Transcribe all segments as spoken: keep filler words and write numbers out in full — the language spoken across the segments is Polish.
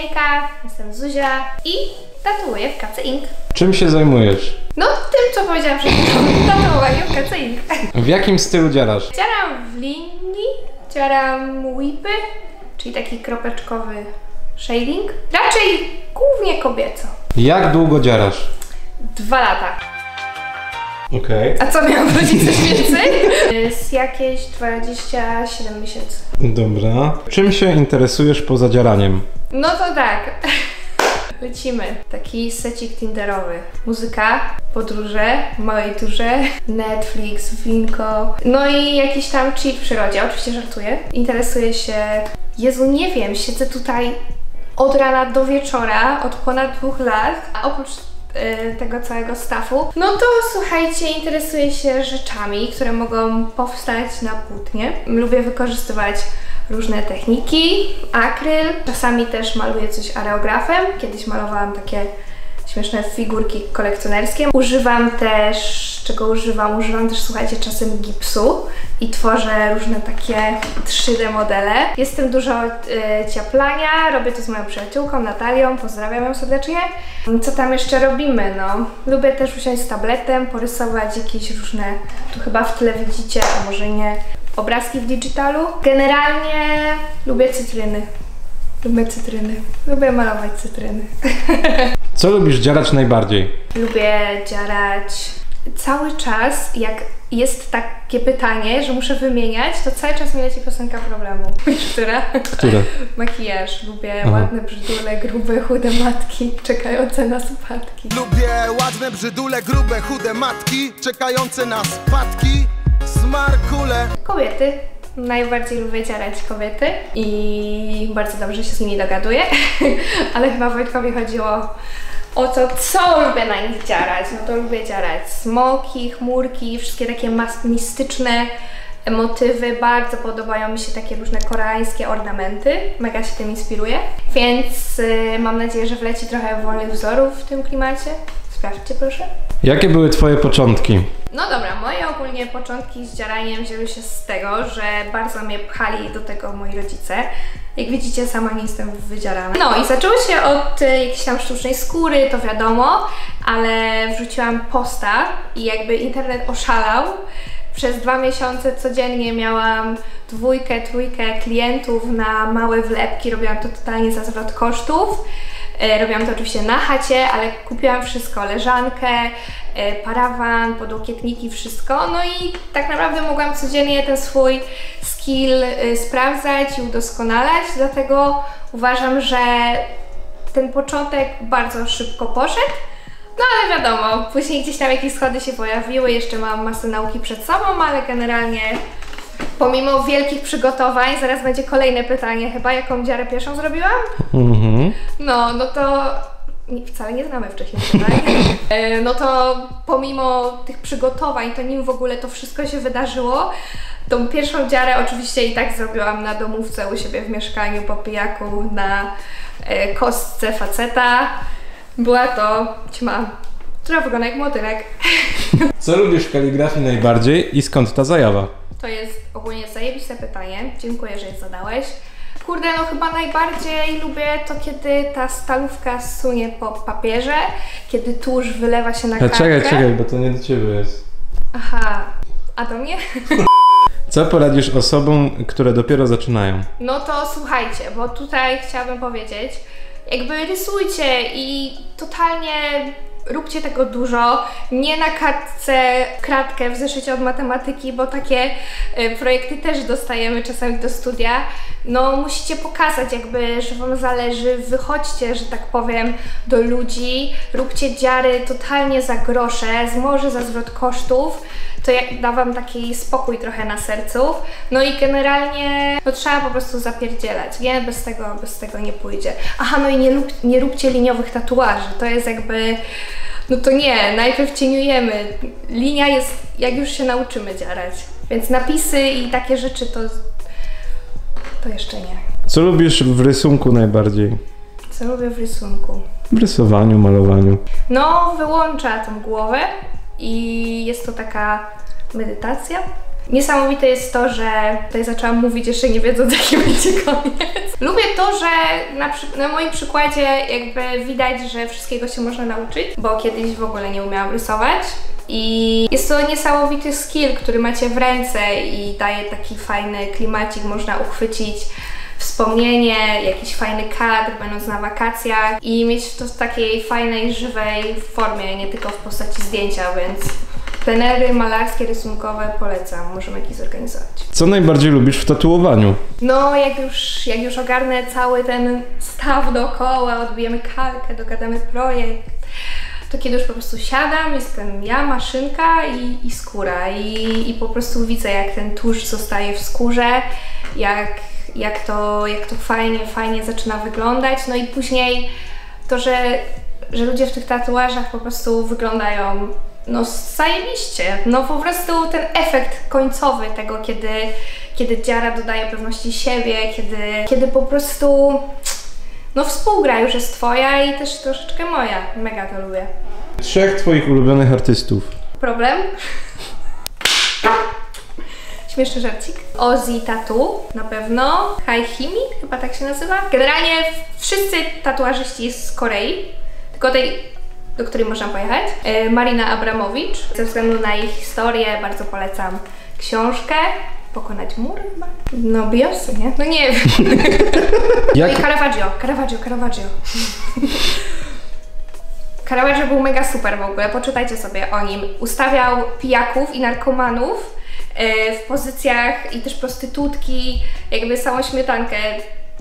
Hejka, jestem Zuzia i tatuuję w K C Ink. Czym się zajmujesz? No tym, co powiedziałam przed chwilą, tatuowaniem w K C Ink. W jakim stylu dziarasz? Dziaram w linii, dziaram whipy, czyli taki kropeczkowy shading. Raczej głównie kobieco. Jak długo dziarasz? Dwa lata. Okej. Okay. A co miałam powiedzieć coś więcej? Jest jakieś dwadzieścia siedem miesięcy. Dobra. Czym się interesujesz poza dziaraniem? No to tak. Lecimy. Taki secik tinderowy. Muzyka, podróże, małej turze, Netflix, winko. No i jakiś tam chill w przyrodzie. Oczywiście żartuję. Interesuję się... Jezu, nie wiem, siedzę tutaj od rana do wieczora, od ponad dwóch lat. A oprócz tego całego staffu. No to słuchajcie, interesuję się rzeczami, które mogą powstać na płótnie. Lubię wykorzystywać różne techniki, akryl. Czasami też maluję coś areografem. Kiedyś malowałam takie śmieszne figurki kolekcjonerskie. Używam też... Czego używam? Używam też, słuchajcie, czasem gipsu i tworzę różne takie trzy D modele. Jestem dużo y, ciaplania, robię to z moją przyjaciółką Natalią, pozdrawiam ją serdecznie. Co tam jeszcze robimy? No, lubię też usiąść z tabletem, porysować jakieś różne, tu chyba w tle widzicie, a może nie, obrazki w digitalu. Generalnie lubię cytryny. Lubię cytryny. Lubię malować cytryny. Co lubisz dziarać najbardziej? Lubię dziarać... Cały czas, jak jest takie pytanie, że muszę wymieniać, to cały czas mi leci piosenka problemu. Która? Która? Makijaż. Lubię Aha. ładne brzydule, grube, chude matki, czekające na spadki. Lubię ładne brzydule, grube, chude matki, czekające na spadki, smarkule. Kobiety. Najbardziej lubię dziarać kobiety i bardzo dobrze się z nimi dogaduję, ale chyba Wojtkowi chodziło... O to, co lubię na nich dziarać? No to lubię dziarać smoki, chmurki, wszystkie takie mistyczne motywy. Bardzo podobają mi się takie różne koreańskie ornamenty. Mega się tym inspiruję. Więc y, mam nadzieję, że wleci trochę wolnych wzorów w tym klimacie. Sprawdźcie proszę. Jakie były twoje początki? No dobra, moje ogólnie początki z dziaraniem wzięły się z tego, że bardzo mnie pchali do tego moi rodzice. Jak widzicie, sama nie jestem wydziarana. No i zaczęło się od jakiejś tam sztucznej skóry, to wiadomo, ale wrzuciłam posta i jakby internet oszalał. Przez dwa miesiące codziennie miałam dwójkę, trójkę klientów na małe wlepki, robiłam to totalnie za zwrot kosztów. Robiłam to oczywiście na chacie, ale kupiłam wszystko, leżankę, parawan, podłokietniki, wszystko. No i tak naprawdę mogłam codziennie ten swój skill sprawdzać i udoskonalać, dlatego uważam, że ten początek bardzo szybko poszedł. No ale wiadomo, później gdzieś tam jakieś schody się pojawiły, jeszcze mam masę nauki przed sobą, ale generalnie pomimo wielkich przygotowań, zaraz będzie kolejne pytanie chyba, jaką dziarę pierwszą zrobiłam? Mm-hmm. No, no to... Nie, wcale nie znamy wcześniej pytań. No to pomimo tych przygotowań, to nim w ogóle to wszystko się wydarzyło. Tą pierwszą dziarę oczywiście i tak zrobiłam na domówce u siebie w mieszkaniu po pijaku na kostce faceta. Była to ćma, która wygląda jak motylek. Co lubisz w kaligrafii najbardziej i skąd ta zajawa? To jest ogólnie zajebiste pytanie. Dziękuję, że je zadałeś. Kurde, no chyba najbardziej lubię to, kiedy ta stalówka sunie po papierze, kiedy tusz wylewa się na kartkę. Czekaj, czekaj, bo to nie do ciebie jest. Aha, a do mnie? Co poradzisz osobom, które dopiero zaczynają? No to słuchajcie, bo tutaj chciałabym powiedzieć, jakby rysujcie i totalnie róbcie tego dużo, nie na kartce, kratkę w zeszycie od matematyki, bo takie y, projekty też dostajemy czasami do studia. No musicie pokazać jakby, że wam zależy, wychodźcie, że tak powiem, do ludzi, róbcie dziary totalnie za grosze, z może za zwrot kosztów, to ja, da wam taki spokój trochę na sercu. No i generalnie no, trzeba po prostu zapierdzielać, nie? Bez tego, bez tego nie pójdzie. Aha, no i nie, lub, nie róbcie liniowych tatuaży, to jest jakby... No to nie, najpierw cieniujemy. Linia jest, jak już się nauczymy dziarać. Więc napisy i takie rzeczy to... To jeszcze nie. Co lubisz w rysunku najbardziej? Co lubię w rysunku? W rysowaniu, malowaniu. No, wyłącza tą głowę i jest to taka medytacja. Niesamowite jest to, że tutaj zaczęłam mówić jeszcze nie wiedząc, jaki będzie koniec. Lubię to, że na, na moim przykładzie jakby widać, że wszystkiego się można nauczyć, bo kiedyś w ogóle nie umiałam rysować. I jest to niesamowity skill, który macie w ręce i daje taki fajny klimacik, można uchwycić wspomnienie, jakiś fajny kadr, będąc na wakacjach i mieć to w takiej fajnej, żywej formie, nie tylko w postaci zdjęcia, więc plenery malarskie, rysunkowe polecam, możemy jakieś zorganizować. Co najbardziej lubisz w tatuowaniu? No, jak już, jak już ogarnę cały ten staw dookoła, odbijemy kalkę, dogadamy projekt, to kiedy już po prostu siadam, jestem ja, maszynka i, i skóra i, i po prostu widzę, jak ten tusz zostaje w skórze, jak, jak, to, jak to fajnie, fajnie zaczyna wyglądać, no i później to, że, że ludzie w tych tatuażach po prostu wyglądają no zajebiście, no po prostu ten efekt końcowy tego, kiedy, kiedy dziara dodaje pewności siebie, kiedy, kiedy po prostu no współgra już jest twoja i też troszeczkę moja, mega to lubię. Trzech twoich ulubionych artystów. Problem? Śmieszny żarcik. Ozzy Tatu na pewno, Haichimi chyba tak się nazywa. Generalnie wszyscy tatuażyści z Korei, tylko tej, do której można pojechać. Yy, Marina Abramowicz. Ze względu na jej historię bardzo polecam książkę. Pokonać mur chyba? No Beyoncé, nie? No nie wiem. Jak? No i Caravaggio, Caravaggio, Caravaggio. Caravaggio był mega super w ogóle, poczytajcie sobie o nim. Ustawiał pijaków i narkomanów yy, w pozycjach i też prostytutki, jakby samą śmietankę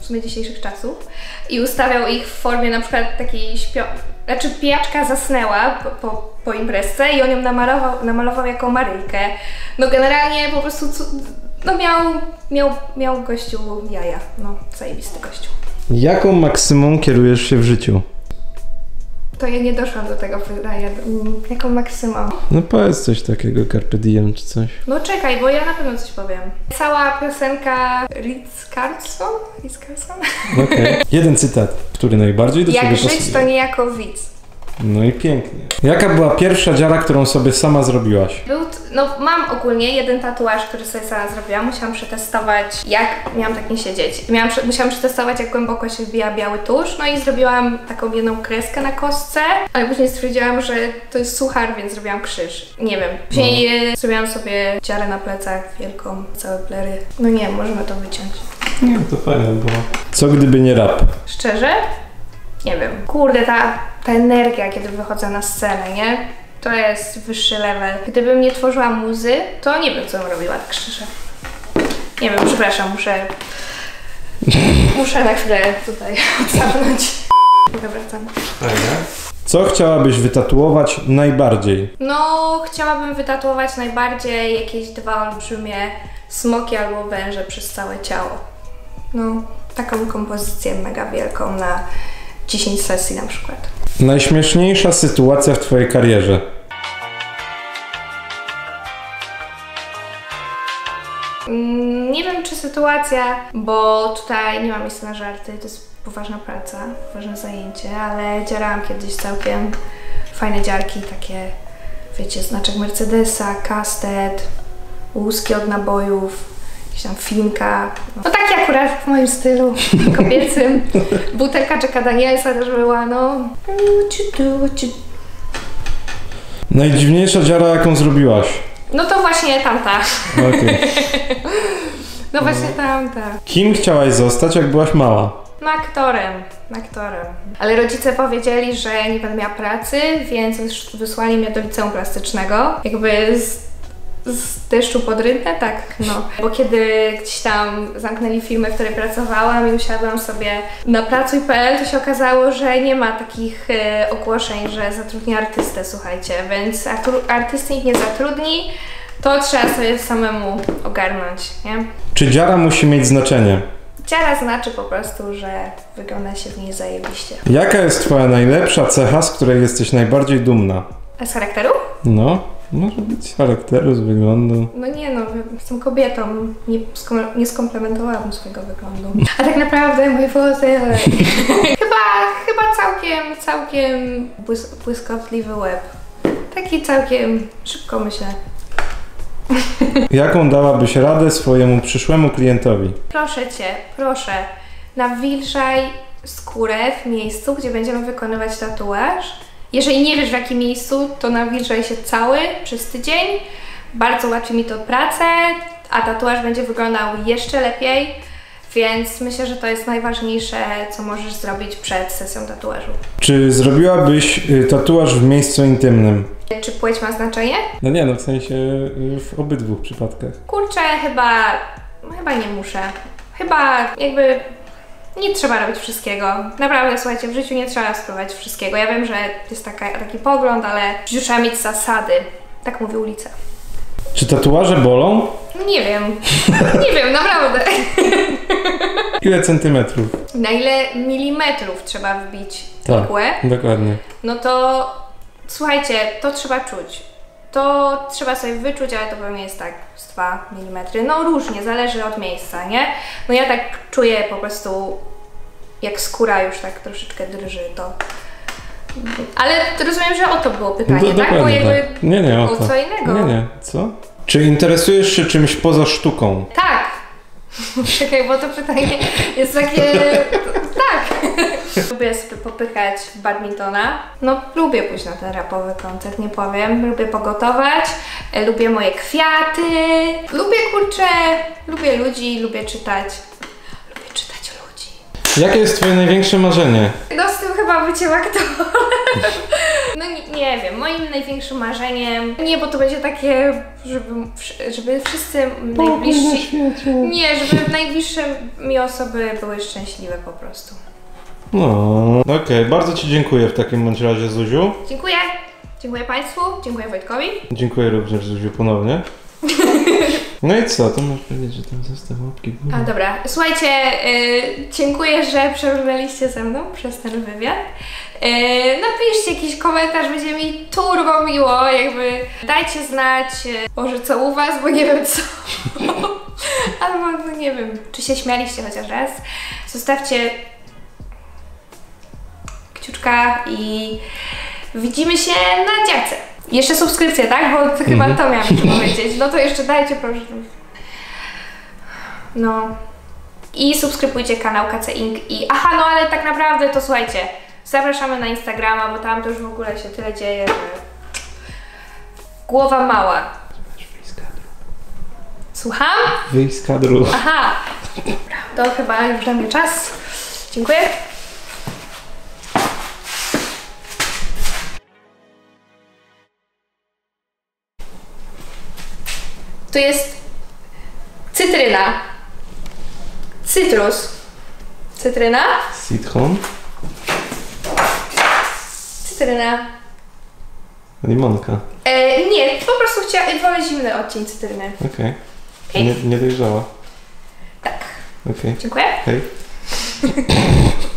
w sumie dzisiejszych czasów i ustawiał ich w formie na przykład takiej śpio... Znaczy pijaczka zasnęła po, po, po imprezce i on ją namalował, namalował jako Maryjkę. No generalnie po prostu no miał, miał, miał gościu jaja, no zajebisty gościu. Jaką maksymą kierujesz się w życiu? To ja nie doszłam do tego pytania. Jaką maksymą? No powiedz coś takiego, Carpe Diem czy coś. No czekaj, bo ja na pewno coś powiem. Cała piosenka Ritz Carlton? Ritz Carlton? Okej. Jeden cytat, który najbardziej do ciebie pasuje. Jak żyć, to niejako widz. No i pięknie. Jaka była pierwsza dziara, którą sobie sama zrobiłaś? Był, no mam ogólnie jeden tatuaż, który sobie sama zrobiłam. Musiałam przetestować, jak miałam tak nie siedzieć. Miałam, musiałam przetestować, jak głęboko się wbija biały tusz. No i zrobiłam taką jedną kreskę na kostce, ale później stwierdziłam, że to jest suchar, więc zrobiłam krzyż. Nie wiem. Później no. Zrobiłam sobie dziarę na plecach wielką, całe plery. No nie, możemy to wyciąć. Nie, to fajne było. Co gdyby nie rap? Szczerze? Nie wiem. Kurde, ta, ta energia, kiedy wychodzę na scenę, nie? To jest wyższy level. Gdybym nie tworzyła muzy, to nie wiem, co bym robiła, tak szczerze. Nie wiem, przepraszam, muszę... Muszę na chwilę tutaj odstawnąć. Dobra, wracamy. Co chciałabyś wytatuować najbardziej? No, chciałabym wytatuować najbardziej jakieś dwa olbrzymie smoki albo węże przez całe ciało. No, taką kompozycję mega wielką na dziesięć sesji na przykład. Najśmieszniejsza sytuacja w twojej karierze? Mm, nie wiem, czy sytuacja, bo tutaj nie mam miejsca na żarty, to jest poważna praca, poważne zajęcie, ale dzierałam kiedyś całkiem fajne dziarki, takie, wiecie, znaczek Mercedesa, kastet, łuski od nabojów, jakaś tam filmka, no, no takie akurat w moim stylu kobiecym. Butelka Jacka Danielsa też była, no. Najdziwniejsza dziara, jaką zrobiłaś? No to właśnie tamta. Okay. No właśnie tamta. Kim chciałaś zostać, jak byłaś mała? No aktorem, aktorem. Ale rodzice powiedzieli, że nie będę miała pracy, więc wysłali mnie do liceum plastycznego. Jakby z Z deszczu pod rynę, tak, no. Bo kiedy gdzieś tam zamknęli firmę, w której pracowałam i usiadłam sobie na pracuj kropka p l, to się okazało, że nie ma takich e, ogłoszeń, że zatrudni artystę, słuchajcie. Więc artysty ich nie zatrudni, to trzeba sobie samemu ogarnąć, nie? Czy dziara musi mieć znaczenie? Dziara znaczy po prostu, że wygląda się w niej zajebiście. Jaka jest twoja najlepsza cecha, z której jesteś najbardziej dumna? A z charakteru? No. Może być z charakteru, z wyglądu. No nie no, jestem kobietą, nie, skom nie skomplementowałam swojego wyglądu. A tak naprawdę moje włosy... chyba, chyba całkiem, całkiem błys błyskotliwy łeb. Taki całkiem, szybko myślę, Jaką dałabyś radę swojemu przyszłemu klientowi? Proszę Cię, proszę, nawilżaj skórę w miejscu, gdzie będziemy wykonywać tatuaż. Jeżeli nie wiesz w jakim miejscu, to nawilżaj się cały przez tydzień. Bardzo ułatwi mi to pracę, a tatuaż będzie wyglądał jeszcze lepiej, więc myślę, że to jest najważniejsze, co możesz zrobić przed sesją tatuażu. Czy zrobiłabyś tatuaż w miejscu intymnym? Czy płeć ma znaczenie? No nie, no w sensie w obydwu przypadkach. Kurczę, chyba, chyba nie muszę. Chyba jakby nie trzeba robić wszystkiego. Naprawdę, słuchajcie, w życiu nie trzeba spróbować wszystkiego. Ja wiem, że jest taka, taki pogląd, ale w życiu trzeba mieć zasady. Tak mówi ulica. Czy tatuaże bolą? Nie wiem. Nie wiem, naprawdę. Ile centymetrów? Na ile milimetrów trzeba wbić igłę? Tak, dokładnie. No to słuchajcie, to trzeba czuć. To trzeba sobie wyczuć, ale to pewnie jest tak z dwa milimetry. No różnie, zależy od miejsca, nie? No ja tak czuję po prostu, jak skóra już tak troszeczkę drży, to... Ale rozumiem, że o to było pytanie, no, tak? Bo jakby tak. Nie, nie, o, o co innego. Nie, nie, co? Czy interesujesz się czymś poza sztuką? Tak. Czekaj, bo to pytanie jest takie... Tak. Lubię sobie popychać badmintona. No, lubię pójść na ten rapowy koncert, nie powiem. Lubię pogotować, lubię moje kwiaty. Lubię, kurczę, lubię ludzi, lubię czytać. Lubię czytać ludzi. Jakie jest twoje największe marzenie? No, z tym chyba bycie aktorem. No nie, nie wiem, moim największym marzeniem... Nie, bo to będzie takie, żeby, żeby wszyscy najbliżsi... Nie, żeby najbliższe mi osoby były szczęśliwe po prostu. No, okej, okay, bardzo Ci dziękuję w takim bądź razie, Zuziu. Dziękuję. Dziękuję Państwu, dziękuję Wojtkowi. Dziękuję również, Zuziu, ponownie. No i co? To możesz powiedzieć, że tam został łapki. A dobra, słuchajcie, yy, dziękuję, że przebrnęliście ze mną przez ten wywiad. Yy, napiszcie jakiś komentarz, będzie mi turbo miło, jakby dajcie znać, yy, może co u was, bo nie wiem co. Albo no nie wiem, czy się śmialiście chociaż raz. Zostawcie kciuczka i widzimy się na działce. Jeszcze subskrypcję, tak? Bo chyba mm -hmm. to miałam powiedzieć. No to jeszcze dajcie, proszę. No. I subskrybujcie kanał K C Ink i... Aha, no ale tak naprawdę to słuchajcie, zapraszamy na Instagrama, bo tam to już w ogóle się tyle dzieje, że... Głowa mała. Wyjdź z kadru. Słucham? Wyjdź z kadru. Aha. To chyba już dla mnie czas. Dziękuję. Tu jest cytryna, cytrus, cytryna, citron, cytryna, limonka. E, nie, po prostu chciałam, wolę zimny odcień cytryny. Okej, okay. Okay. nie, nie dojrzała. Tak. Okej. Okay. Dziękuję. Hej.